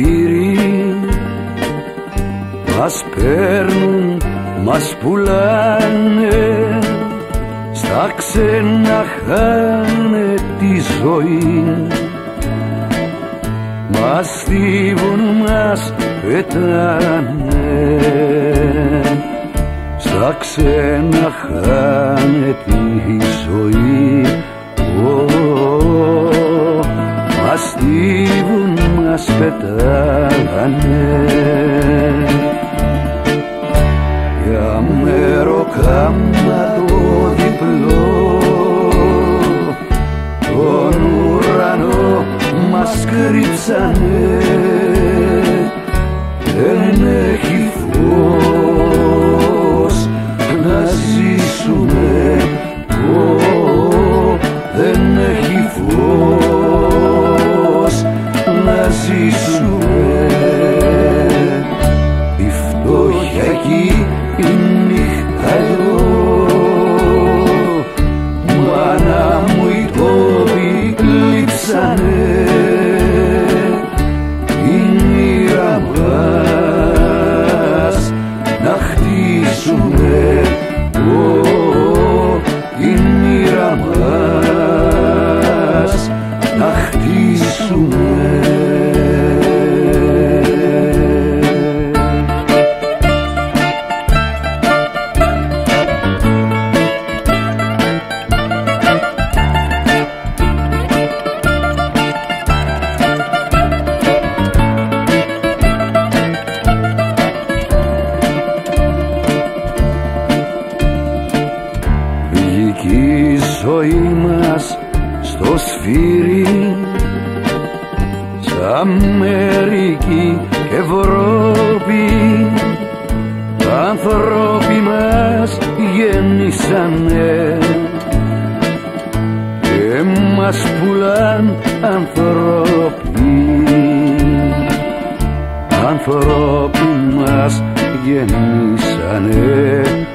σωτήρι. Μας παίρνουν, μας πουλάνε, στα ξένα χάνε τη ζωή. Μας στίβουν, μας πετάνε, στα ξένα χάνε τη ζωή. Μας στίβουν, μας πετάνε. Για μεροκάμα το διπλό, τον ουρανό μας κρύψανε, δεν έχει φως να ζήσουμε, δεν έχει φως να ζήσουμε. Η φτώχεια εκεί η νύχτα εδώ, μάνα μου οι τόποι κλείψανε, η μοίρα μας να χτίσουμε, η μοίρα μας να χτίσουμε. Βγήκε η ζωή μας στο σφύρι, σ' Αμερική και Ευρώπη, τα ανθρώποι μας γέννησανε και μας πουλάν ανθρώποι, ανθρώποι μας γέννησανε.